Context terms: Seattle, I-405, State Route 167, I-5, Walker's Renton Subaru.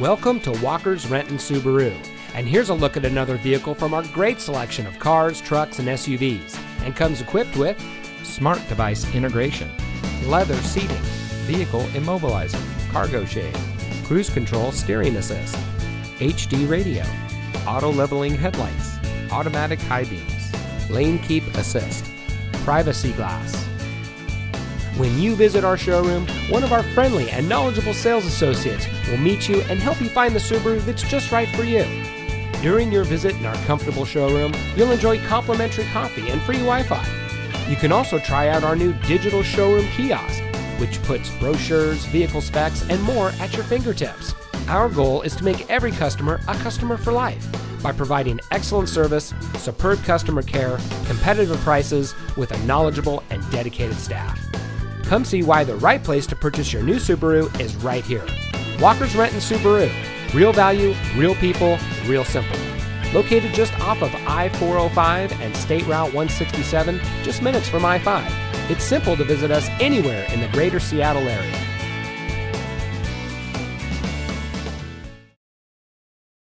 Welcome to Walker's Renton Subaru, and here's a look at another vehicle from our great selection of cars, trucks, and SUVs, and comes equipped with smart device integration, leather seating, vehicle immobilizer, cargo shade, cruise control steering assist, HD radio, auto leveling headlights, automatic high beams, lane keep assist, privacy glass. When you visit our showroom, one of our friendly and knowledgeable sales associates will meet you and help you find the Subaru that's just right for you. During your visit in our comfortable showroom, you'll enjoy complimentary coffee and free Wi-Fi. You can also try out our new digital showroom kiosk, which puts brochures, vehicle specs, and more at your fingertips. Our goal is to make every customer a customer for life by providing excellent service, superb customer care, competitive prices, with a knowledgeable and dedicated staff. Come see why the right place to purchase your new Subaru is right here. Walker's Renton Subaru. Real value, real people, real simple. Located just off of I-405 and State Route 167, just minutes from I-5. It's simple to visit us anywhere in the greater Seattle area.